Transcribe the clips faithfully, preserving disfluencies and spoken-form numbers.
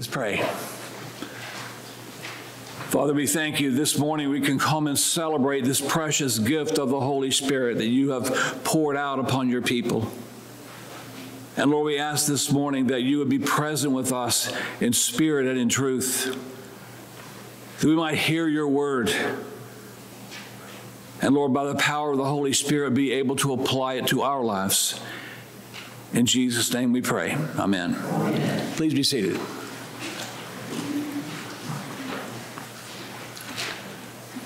Let's pray. Father, we thank you this morning we can come and celebrate this precious gift of the Holy Spirit that you have poured out upon your people. And Lord, we ask this morning that you would be present with us in spirit and in truth, that we might hear your word. And Lord, by the power of the Holy Spirit, be able to apply it to our lives. In Jesus' name we pray. Amen. Amen. Please be seated.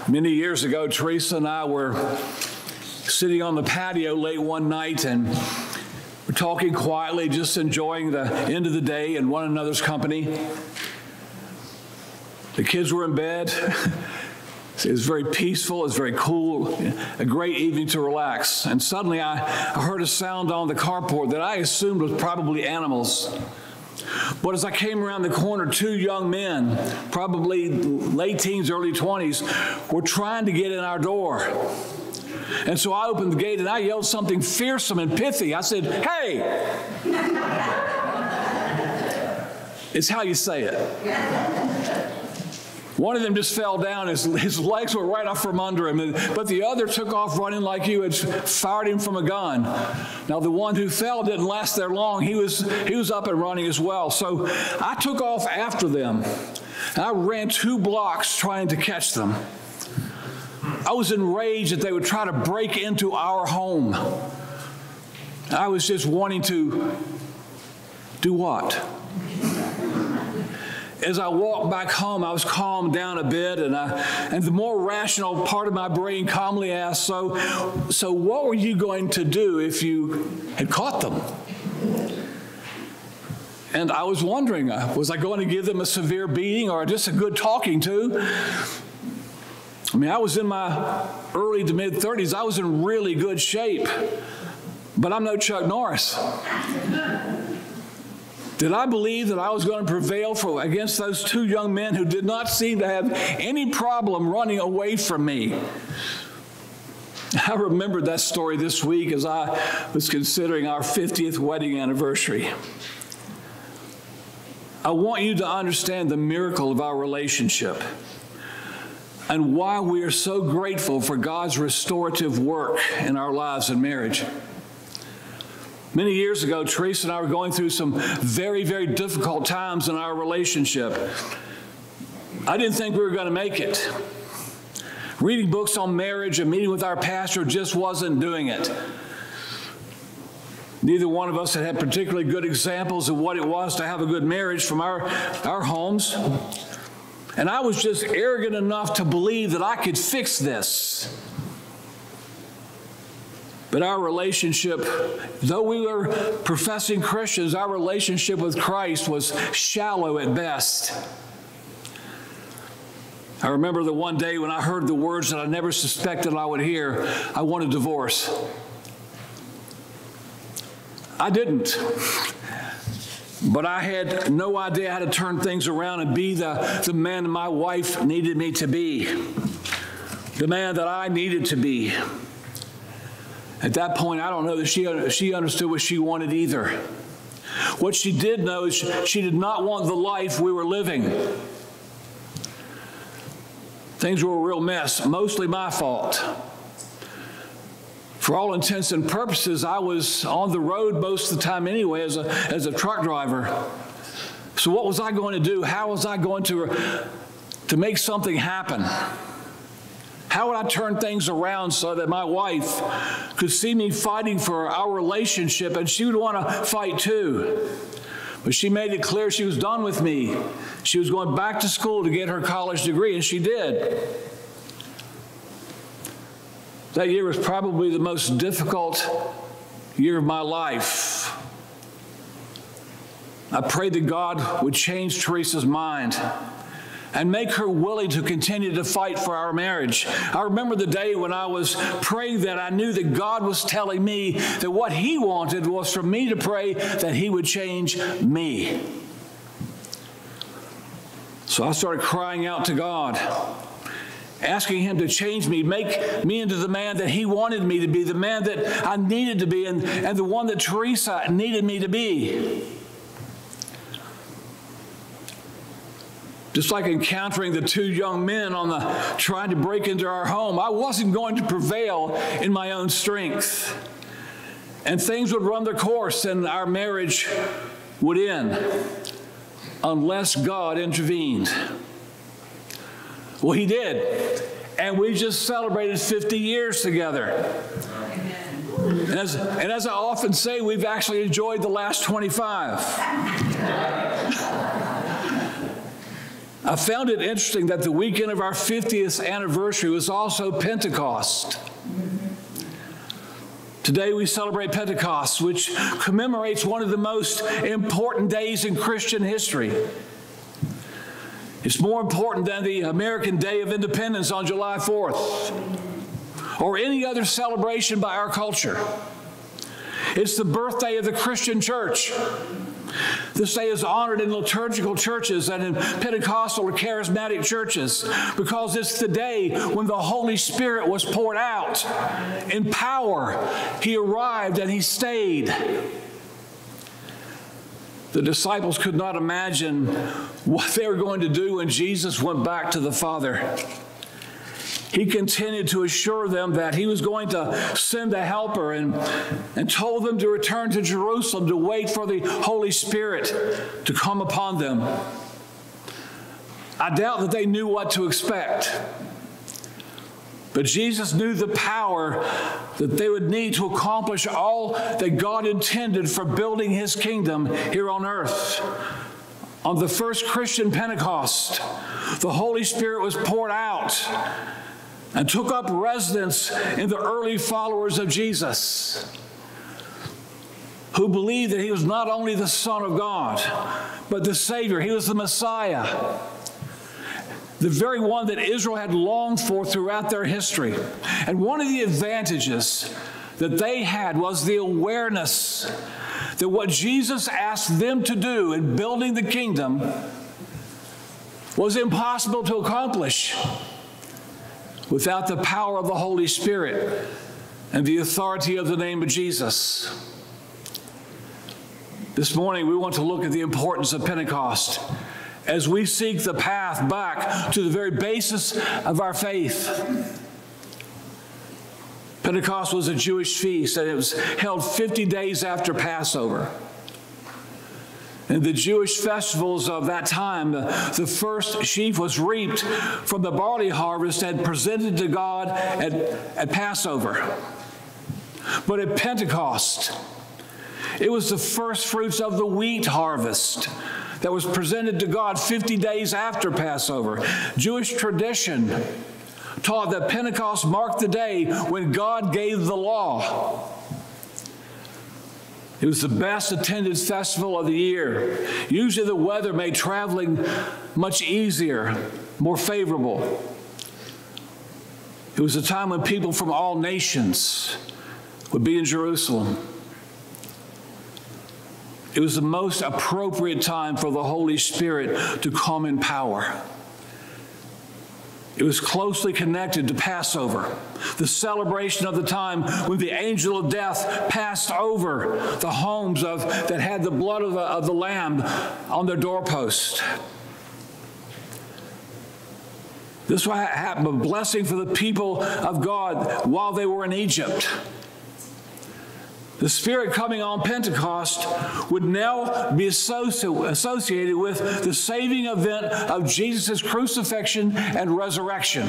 Many years ago, Teresa and I were sitting on the patio late one night and we're talking quietly, just enjoying the end of the day and one another's company. The kids were in bed. It was very peaceful, it was very cool, a great evening to relax. And suddenly I heard a sound on the carport that I assumed was probably animals. But as I came around the corner, two young men, probably late teens, early twenties, were trying to get in our door. And so I opened the gate and I yelled something fearsome and pithy. I said, "Hey!" It's how you say it. One of them just fell down. His, his legs were right off from under him. But the other took off running like you had fired him from a gun. Now, the one who fell didn't last there long. He was, he was up and running as well. So I took off after them. I ran two blocks trying to catch them. I was enraged that they would try to break into our home. I was just wanting to do what? As I walked back home, I was calmed down a bit, and I, and the more rational part of my brain calmly asked, so, so what were you going to do if you had caught them? And I was wondering, uh, was I going to give them a severe beating or just a good talking to? I mean, I was in my early to mid-thirties. I was in really good shape, but I'm no Chuck Norris. Did I believe that I was going to prevail for, against those two young men who did not seem to have any problem running away from me? I remembered that story this week as I was considering our fiftieth wedding anniversary. I want you to understand the miracle of our relationship and why we are so grateful for God's restorative work in our lives and marriage. Many years ago, Teresa and I were going through some very, very difficult times in our relationship. I didn't think we were going to make it. Reading books on marriage and meeting with our pastor just wasn't doing it. Neither one of us had had particularly good examples of what it was to have a good marriage from our, our homes. And I was just arrogant enough to believe that I could fix this. But our relationship, though we were professing Christians, our relationship with Christ was shallow at best. I remember the one day when I heard the words that I never suspected I would hear, "I want a divorce." I didn't. But I had no idea how to turn things around and be the, the man my wife needed me to be, the man that I needed to be. At that point, I don't know that she, she understood what she wanted either. What she did know is she, she did not want the life we were living. Things were a real mess, mostly my fault. For all intents and purposes, I was on the road most of the time anyway as a, as a truck driver. So what was I going to do? How was I going to, to make something happen? How would I turn things around so that my wife could see me fighting for our relationship and she would want to fight too? But she made it clear she was done with me. She was going back to school to get her college degree, and she did. That year was probably the most difficult year of my life. I prayed that God would change Teresa's mind and make her willing to continue to fight for our marriage. I remember the day when I was praying that I knew that God was telling me that what he wanted was for me to pray that he would change me. So I started crying out to God, asking him to change me, make me into the man that he wanted me to be, the man that I needed to be, and, and the one that Teresa needed me to be. Just like encountering the two young men on the trying to break into our home, I wasn't going to prevail in my own strength. And things would run their course and our marriage would end unless God intervened. Well, he did. And we just celebrated fifty years together. And as, and as I often say, we've actually enjoyed the last twenty-five. I found it interesting that the weekend of our fiftieth anniversary was also Pentecost. Today we celebrate Pentecost, which commemorates one of the most important days in Christian history. It's more important than the American Day of Independence on July fourth or any other celebration by our culture. It's the birthday of the Christian church. This day is honored in liturgical churches and in Pentecostal or charismatic churches because it's the day when the Holy Spirit was poured out in power. He arrived and he stayed. The disciples could not imagine what they were going to do when Jesus went back to the Father. He continued to assure them that he was going to send a helper and, and told them to return to Jerusalem to wait for the Holy Spirit to come upon them. I doubt that they knew what to expect, but Jesus knew the power that they would need to accomplish all that God intended for building his kingdom here on earth. On the first Christian Pentecost, the Holy Spirit was poured out and took up residence in the early followers of Jesus, who believed that he was not only the Son of God, but the Savior. He was the Messiah, the very one that Israel had longed for throughout their history. And one of the advantages that they had was the awareness that what Jesus asked them to do in building the kingdom was impossible to accomplish without the power of the Holy Spirit and the authority of the name of Jesus. This morning, we want to look at the importance of Pentecost as we seek the path back to the very basis of our faith. Pentecost was a Jewish feast, and it was held fifty days after Passover. And the Jewish festivals of that time, the, the first sheaf was reaped from the barley harvest and presented to God at, at Passover. But at Pentecost, it was the first fruits of the wheat harvest that was presented to God fifty days after Passover. Jewish tradition taught that Pentecost marked the day when God gave the law. It was the best attended festival of the year. Usually the weather made traveling much easier, more favorable. It was a time when people from all nations would be in Jerusalem. It was the most appropriate time for the Holy Spirit to come in power. It was closely connected to Passover, the celebration of the time when the angel of death passed over the homes of, that had the blood of the, of the Lamb on their doorpost. This was a blessing for the people of God while they were in Egypt. The Spirit coming on Pentecost would now be associated with the saving event of Jesus' crucifixion and resurrection.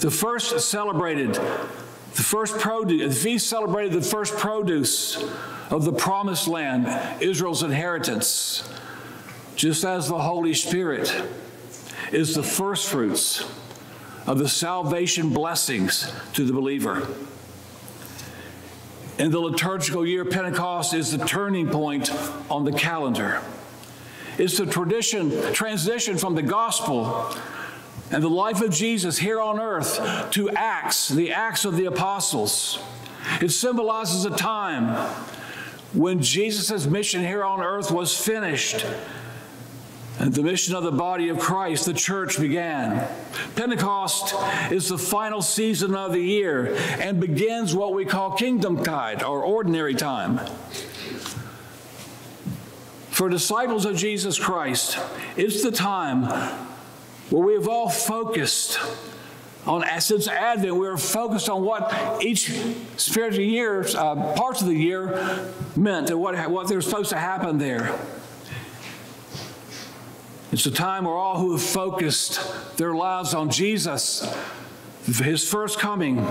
The first celebrated, the first produce, the feast celebrated the first produce of the promised land, Israel's inheritance, just as the Holy Spirit is the first fruits of the salvation blessings to the believer. In the liturgical year, Pentecost is the turning point on the calendar. It's the tradition, transition from the gospel and the life of Jesus here on earth to Acts, the Acts of the Apostles. It symbolizes a time when Jesus' mission here on earth was finished and the mission of the body of Christ, the church, began. Pentecost is the final season of the year and begins what we call kingdom tide or ordinary time. for disciples of Jesus Christ, it's the time where we have all focused on, since Advent, we were focused on what each spiritual year, uh, parts of the year meant and what, what they were supposed to happen there. It's a time where all who have focused their lives on Jesus, his first coming,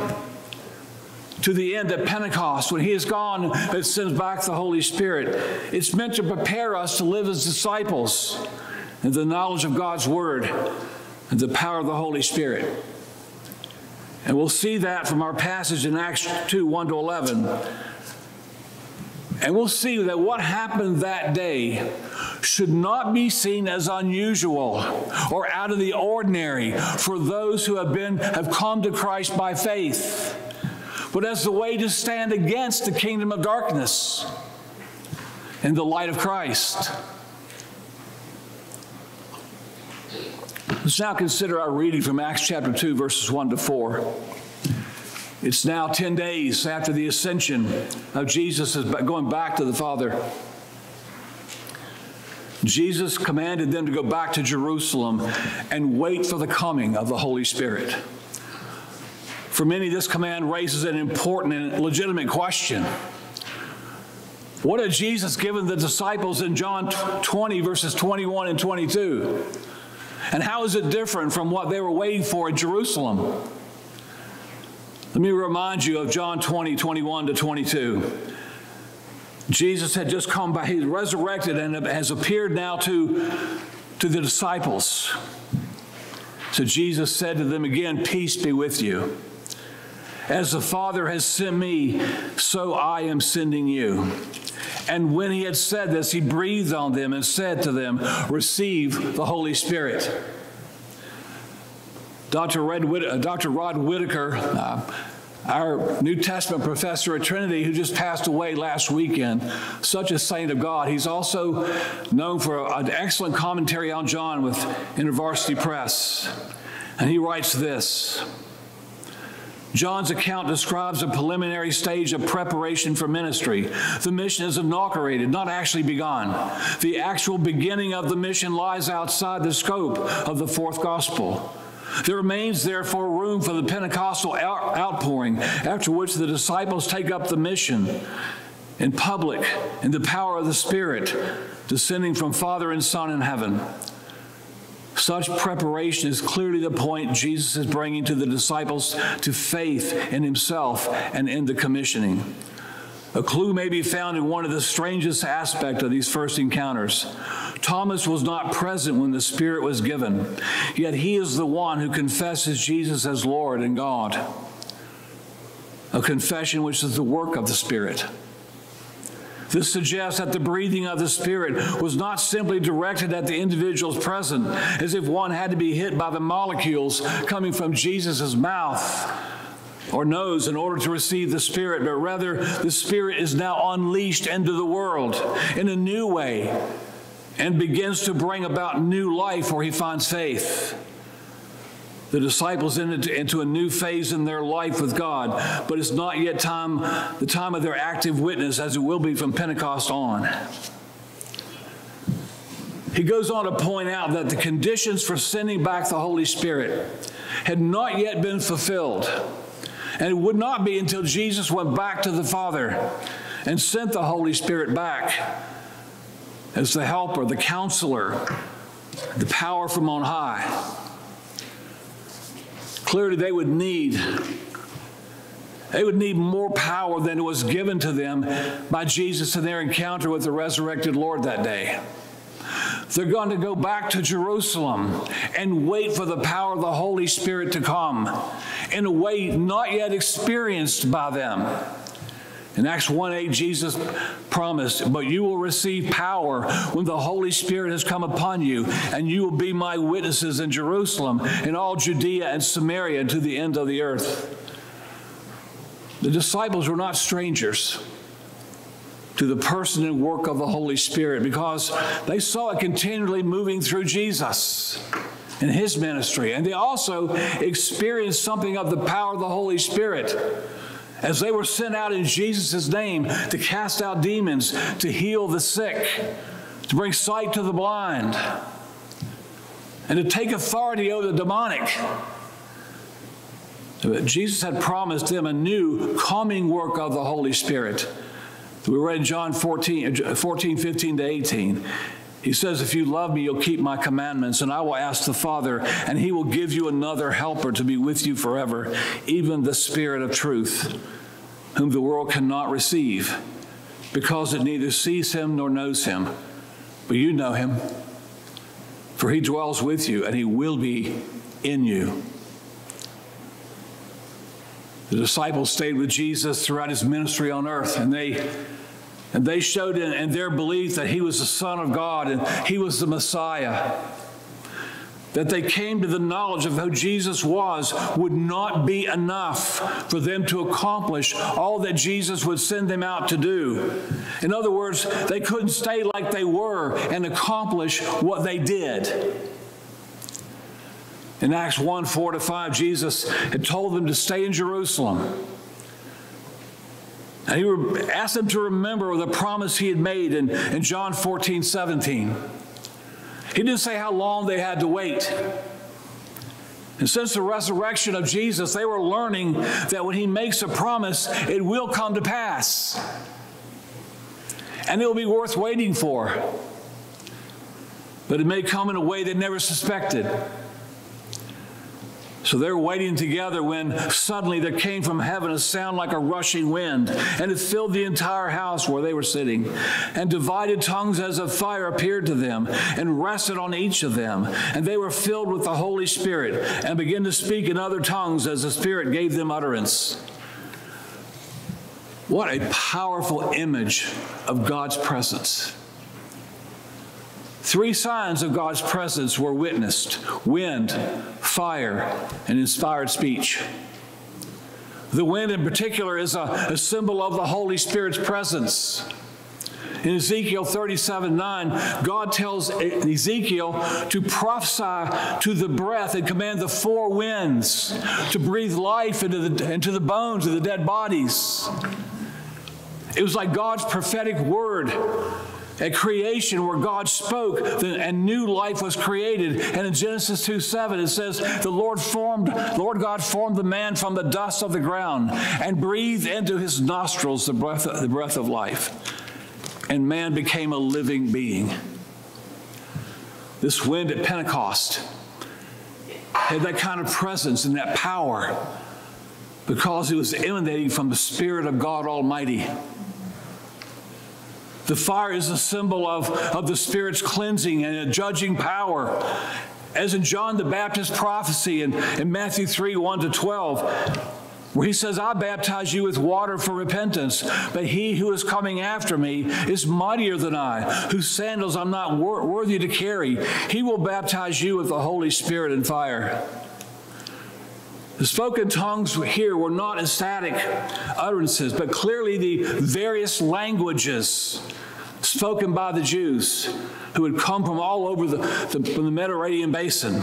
to the end at Pentecost, when he is gone and sends back the Holy Spirit. It's meant to prepare us to live as disciples in the knowledge of God's word and the power of the Holy Spirit. And we'll see that from our passage in Acts two, one to eleven. And we'll see that what happened that day should not be seen as unusual or out of the ordinary for those who have been, have come to Christ by faith, but as the way to stand against the kingdom of darkness in the light of Christ. Let's now consider our reading from Acts chapter two, verses one to four. It's now ten days after the ascension of Jesus, going back to the Father. Jesus commanded them to go back to Jerusalem and wait for the coming of the Holy Spirit. For many, this command raises an important and legitimate question. What had Jesus given the disciples in John twenty, verses twenty-one and twenty-two? And how is it different from what they were waiting for in Jerusalem? Let me remind you of John twenty, twenty-one to twenty-two. Jesus had just come by, he's resurrected and has appeared now to, to the disciples. So Jesus said to them again, "Peace be with you. As the Father has sent me, so I am sending you." And when he had said this, he breathed on them and said to them, "Receive the Holy Spirit." Doctor Rod Whitaker, uh, our New Testament professor at Trinity, who just passed away last weekend, such a saint of God. He's also known for an excellent commentary on John with InterVarsity Press. And he writes this: John's account describes a preliminary stage of preparation for ministry. The mission is inaugurated, not actually begun. The actual beginning of the mission lies outside the scope of the fourth gospel. There remains, therefore, room for the Pentecostal out outpouring, after which the disciples take up the mission in public in the power of the Spirit, descending from Father and Son in heaven. Such preparation is clearly the point Jesus is bringing to the disciples to faith in himself and in the commissioning. A clue may be found in one of the strangest aspects of these first encounters. Thomas was not present when the Spirit was given, yet he is the one who confesses Jesus as Lord and God, a confession which is the work of the Spirit. This suggests that the breathing of the Spirit was not simply directed at the individuals present, as if one had to be hit by the molecules coming from Jesus' mouth or nose in order to receive the Spirit, but rather the Spirit is now unleashed into the world in a new way and begins to bring about new life where he finds faith. The disciples entered into a new phase in their life with God, but it's not yet time, the time of their active witness, as it will be from Pentecost on. He goes on to point out that the conditions for sending back the Holy Spirit had not yet been fulfilled, and it would not be until Jesus went back to the Father and sent the Holy Spirit back as the helper, the counselor, the power from on high. Clearly, they would need, they would need more power than was given to them by Jesus in their encounter with the resurrected Lord that day. They're going to go back to Jerusalem and wait for the power of the Holy Spirit to come in a way not yet experienced by them. In Acts one eight, Jesus promised, "But you will receive power when the Holy Spirit has come upon you, and you will be my witnesses in Jerusalem, in all Judea and Samaria, and to the end of the earth." The disciples were not strangers to the person and work of the Holy Spirit, because they saw it continually moving through Jesus in his ministry. And they also experienced something of the power of the Holy Spirit as they were sent out in Jesus' name to cast out demons, to heal the sick, to bring sight to the blind, and to take authority over the demonic. Jesus had promised them a new calming work of the Holy Spirit. We read in John fourteen, fifteen to eighteen. He says, if you love me, you'll keep my commandments, and I will ask the Father, and he will give you another helper to be with you forever, even the Spirit of truth, whom the world cannot receive, because it neither sees him nor knows him. But you know him, for he dwells with you, and he will be in you. The disciples stayed with Jesus throughout his ministry on earth, and they, and they showed in, in their belief that he was the Son of God and he was the Messiah. That they came to the knowledge of who Jesus was would not be enough for them to accomplish all that Jesus would send them out to do. In other words, they couldn't stay like they were and accomplish what they did. In Acts one, four to five, Jesus had told them to stay in Jerusalem. And he asked them to remember the promise he had made in, in John fourteen, seventeen. He didn't say how long they had to wait. And since the resurrection of Jesus, they were learning that when he makes a promise, it will come to pass. And it will be worth waiting for. But it may come in a way they never suspected. So they're waiting together when suddenly there came from heaven a sound like a rushing wind, and it filled the entire house where they were sitting. And divided tongues as of fire appeared to them and rested on each of them. And they were filled with the Holy Spirit and began to speak in other tongues as the Spirit gave them utterance. What a powerful image of God's presence. Three signs of God's presence were witnessed: wind, fire, and inspired speech. The wind in particular is a, a symbol of the Holy Spirit's presence. In Ezekiel thirty-seven, nine, God tells Ezekiel to prophesy to the breath and command the four winds to breathe life into the, into the bones of the dead bodies. It was like God's prophetic word at creation, where God spoke and new life was created. And in Genesis two, seven, it says, the Lord formed, Lord God formed the man from the dust of the ground and breathed into his nostrils the breath, the breath of life. And man became a living being. This wind at Pentecost had that kind of presence and that power because it was emanating from the Spirit of God Almighty. The fire is a symbol of, of the Spirit's cleansing and a judging power. As in John the Baptist's prophecy in, in Matthew three, one to twelve, where he says, I baptize you with water for repentance, but he who is coming after me is mightier than I, whose sandals I'm not wor- worthy to carry. He will baptize you with the Holy Spirit and fire. The spoken tongues here were not ecstatic utterances, but clearly the various languages spoken by the Jews who had come from all over the, the, from the Mediterranean basin.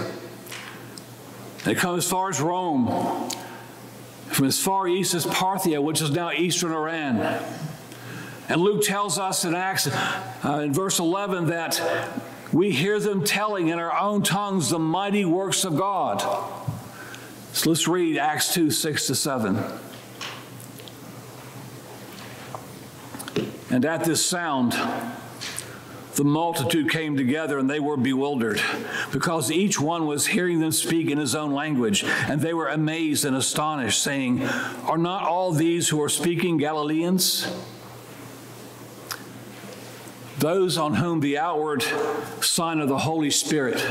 They come as far as Rome, from as far east as Parthia, which is now eastern Iran. And Luke tells us in Acts, uh, in verse eleven, that we hear them telling in our own tongues the mighty works of God. So let's read Acts two, six to seven. And at this sound, the multitude came together, and they were bewildered, because each one was hearing them speak in his own language. And they were amazed and astonished, saying, are not all these who are speaking Galileans? Those on whom the outward sign of the Holy Spirit.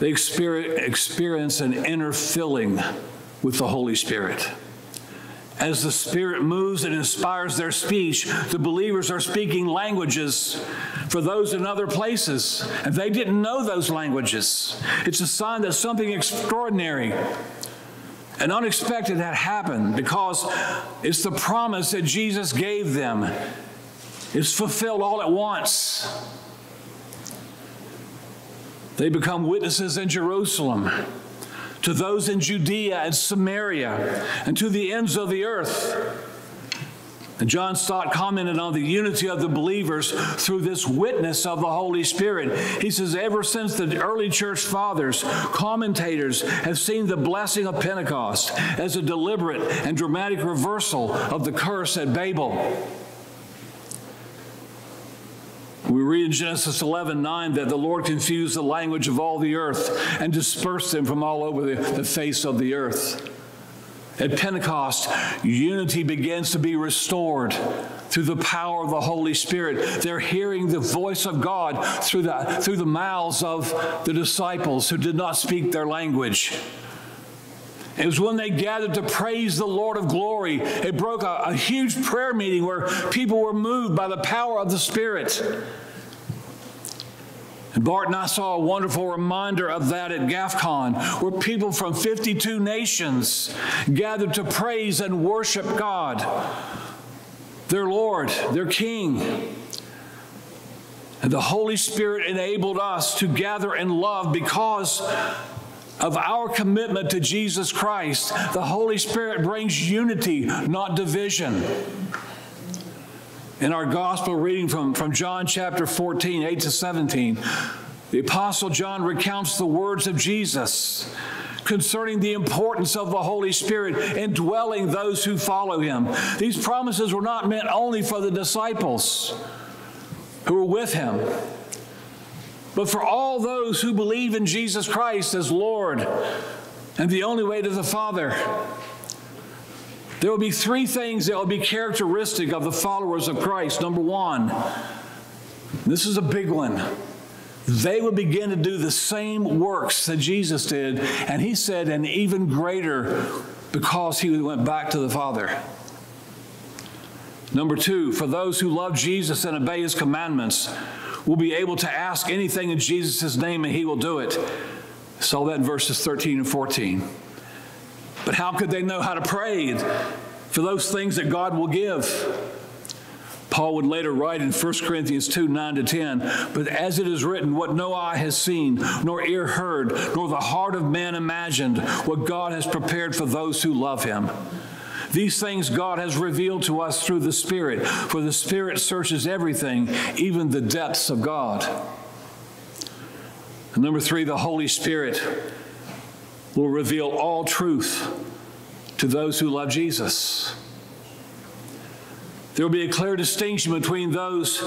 They experience an inner filling with the Holy Spirit. As the Spirit moves and inspires their speech, the believers are speaking languages for those in other places, and they didn't know those languages. It's a sign that something extraordinary and unexpected had happened, because it's the promise that Jesus gave them. It's fulfilled all at once. They become witnesses in Jerusalem, to those in Judea and Samaria, and to the ends of the earth. And John Stott commented on the unity of the believers through this witness of the Holy Spirit. He says, ever since the early church fathers, commentators have seen the blessing of Pentecost as a deliberate and dramatic reversal of the curse at Babel. We read in Genesis eleven nine that the Lord confused the language of all the earth and dispersed them from all over the, the face of the earth. At Pentecost, unity begins to be restored through the power of the Holy Spirit. They're hearing the voice of God through the, through the mouths of the disciples who did not speak their language. It was when they gathered to praise the Lord of glory. It broke a, a huge prayer meeting where people were moved by the power of the Spirit. And Bart and I saw a wonderful reminder of that at GAFCON, where people from fifty-two nations gathered to praise and worship God, their Lord, their King. And the Holy Spirit enabled us to gather in love because of our commitment to Jesus Christ. The Holy Spirit brings unity, not division. In our gospel reading from, from John chapter fourteen, eight to seventeen, the Apostle John recounts the words of Jesus concerning the importance of the Holy Spirit indwelling those who follow him. These promises were not meant only for the disciples who were with him, but for all those who believe in Jesus Christ as Lord and the only way to the Father. There will be three things that will be characteristic of the followers of Christ. Number one, this is a big one. They will begin to do the same works that Jesus did, and he said, and even greater, because he went back to the Father. Number two, for those who love Jesus and obey his commandments, will be able to ask anything in Jesus' name, and he will do it. Saw that in verses thirteen and fourteen. But how could they know how to pray for those things that God will give? Paul would later write in First Corinthians two, nine to ten, but as it is written, what no eye has seen, nor ear heard, nor the heart of man imagined, what God has prepared for those who love him. These things God has revealed to us through the Spirit, for the Spirit searches everything, even the depths of God. And number three, the Holy Spirit will reveal all truth to those who love Jesus. There will be a clear distinction between those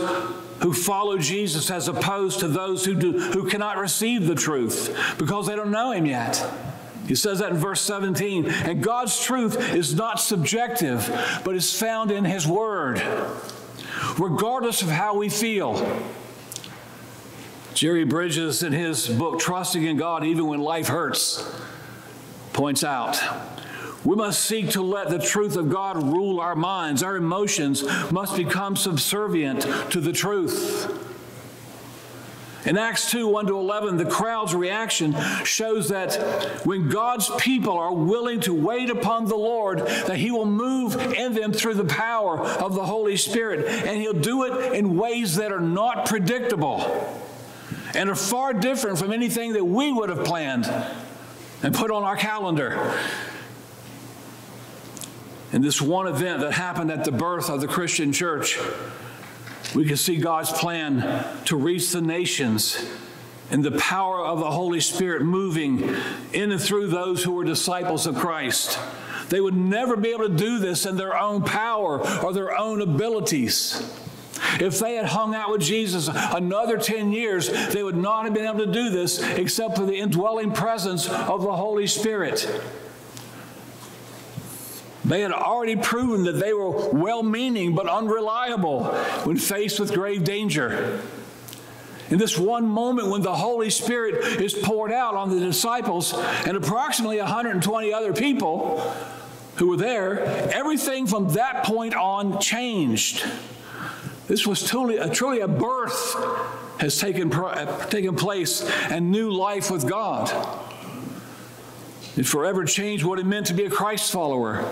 who follow Jesus as opposed to those who, do, who cannot receive the truth because they don't know him yet. He says that in verse seventeen, and God's truth is not subjective, but is found in his word, regardless of how we feel. Jerry Bridges, in his book, Trusting in God Even When Life Hurts, points out, we must seek to let the truth of God rule our minds. Our emotions must become subservient to the truth. In Acts two, one to eleven, the crowd's reaction shows that when God's people are willing to wait upon the Lord, that he will move in them through the power of the Holy Spirit, and he'll do it in ways that are not predictable and are far different from anything that we would have planned and put on our calendar. In this one event that happened at the birth of the Christian church, we can see God's plan to reach the nations and the power of the Holy Spirit moving in and through those who were disciples of Christ. They would never be able to do this in their own power or their own abilities. If they had hung out with Jesus another ten years, they would not have been able to do this except for the indwelling presence of the Holy Spirit. They had already proven that they were well-meaning but unreliable when faced with grave danger. In this one moment when the Holy Spirit is poured out on the disciples and approximately one hundred twenty other people who were there, everything from that point on changed. This was truly a, truly a birth has taken, taken place and new life with God. It forever changed what it meant to be a Christ follower.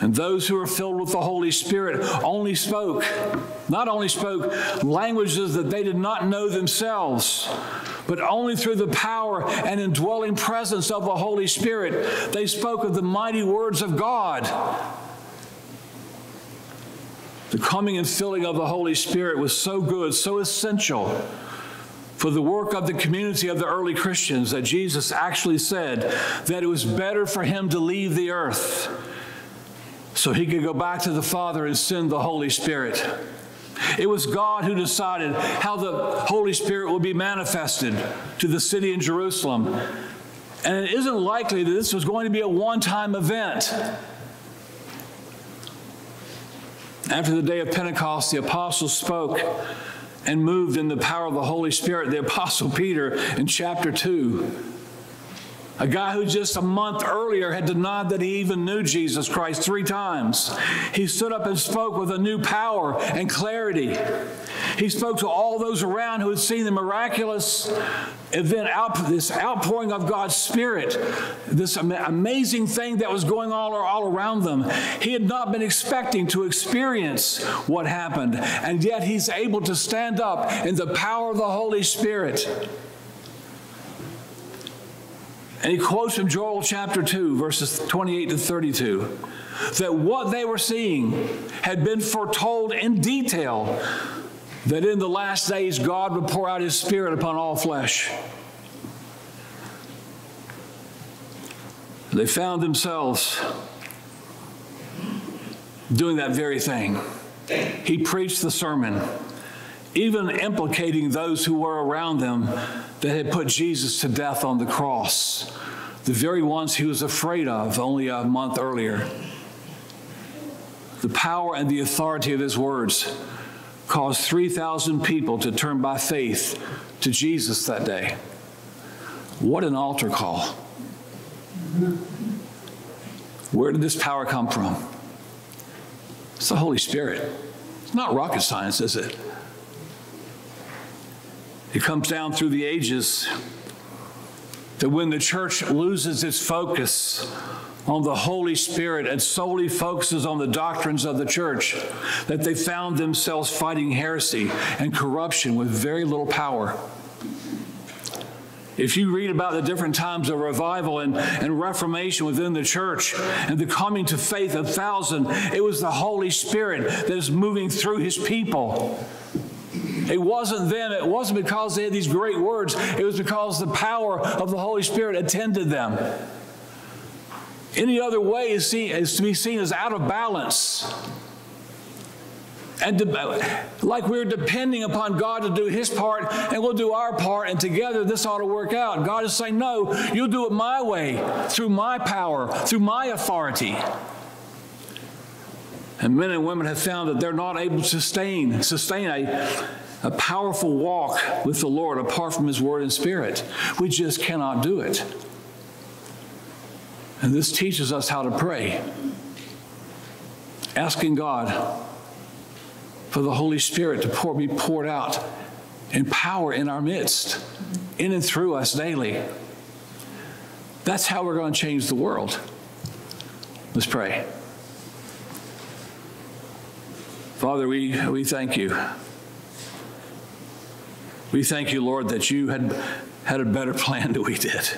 And those who were filled with the Holy Spirit only spoke, not only spoke languages that they did not know themselves, but only through the power and indwelling presence of the Holy Spirit, they spoke of the mighty words of God. The coming and filling of the Holy Spirit was so good, so essential for the work of the community of the early Christians that Jesus actually said that it was better for him to leave the earth so he could go back to the Father and send the Holy Spirit. It was God who decided how the Holy Spirit would be manifested to the city in Jerusalem. And it isn't likely that this was going to be a one-time event. After the day of Pentecost, the apostles spoke and moved in the power of the Holy Spirit. The apostle Peter in chapter two, a guy who just a month earlier had denied that he even knew Jesus Christ three times. He stood up and spoke with a new power and clarity. He spoke to all those around who had seen the miraculous event, out, this outpouring of God's Spirit, this amazing thing that was going on all, all around them. He had not been expecting to experience what happened, and yet he's able to stand up in the power of the Holy Spirit. And he quotes from Joel chapter two, verses twenty-eight to thirty-two, that what they were seeing had been foretold in detail, that in the last days God would pour out his Spirit upon all flesh. They found themselves doing that very thing. He preached the sermon, even implicating those who were around them that had put Jesus to death on the cross, the very ones he was afraid of only a month earlier. The power and the authority of his words caused three thousand people to turn by faith to Jesus that day. What an altar call. Where did this power come from? It's the Holy Spirit. It's not rocket science, is it? It comes down through the ages that when the church loses its focus on the Holy Spirit and solely focuses on the doctrines of the church, that they found themselves fighting heresy and corruption with very little power. If you read about the different times of revival and, and reformation within the church and the coming to faith of thousands, it was the Holy Spirit that is moving through his people. It wasn't them. It wasn't because they had these great words. It was because the power of the Holy Spirit attended them. Any other way is, seen, is to be seen as out of balance. And de- like we're depending upon God to do his part, and we'll do our part, and together this ought to work out. God is saying, no, you'll do it my way, through my power, through my authority. And men and women have found that they're not able to sustain, sustain a, a powerful walk with the Lord apart from his word and Spirit. We just cannot do it. And this teaches us how to pray, asking God for the Holy Spirit to pour, be poured out in power in our midst, in and through us daily. That's how we're going to change the world. Let's pray. Father, we, we thank you. We thank you, Lord, that you had, had a better plan than we did.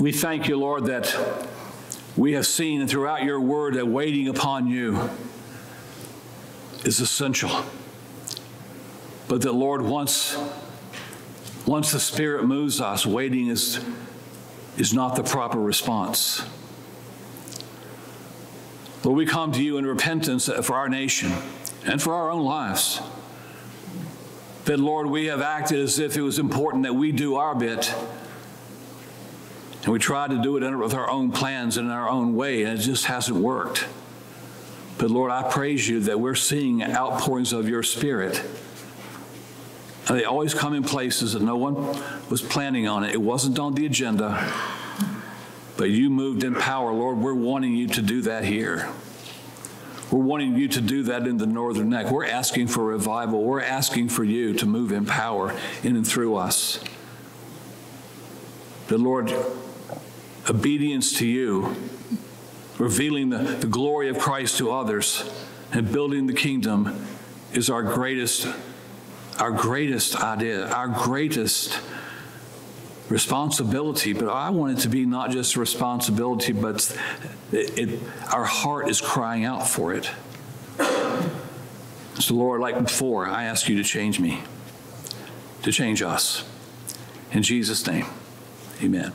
We thank you, Lord, that we have seen throughout your word that waiting upon you is essential. But that, Lord, once, once the Spirit moves us, waiting is, is not the proper response. Lord, we come to you in repentance for our nation and for our own lives. That, Lord, we have acted as if it was important that we do our bit. And we tried to do it with our own plans and in our own way, and it just hasn't worked. But, Lord, I praise you that we're seeing outpourings of your Spirit. And they always come in places that no one was planning on it. It wasn't on the agenda. But you moved in power, Lord. We're wanting you to do that here. We're wanting you to do that in the Northern Neck. We're asking for revival. We're asking for you to move in power in and through us. But Lord, obedience to you, revealing the, the glory of Christ to others and building the kingdom is our greatest, our greatest idea, our greatest responsibility, but I want it to be not just responsibility, but it, it, our heart is crying out for it. So Lord, like before, I ask you to change me, to change us. In Jesus' name, amen.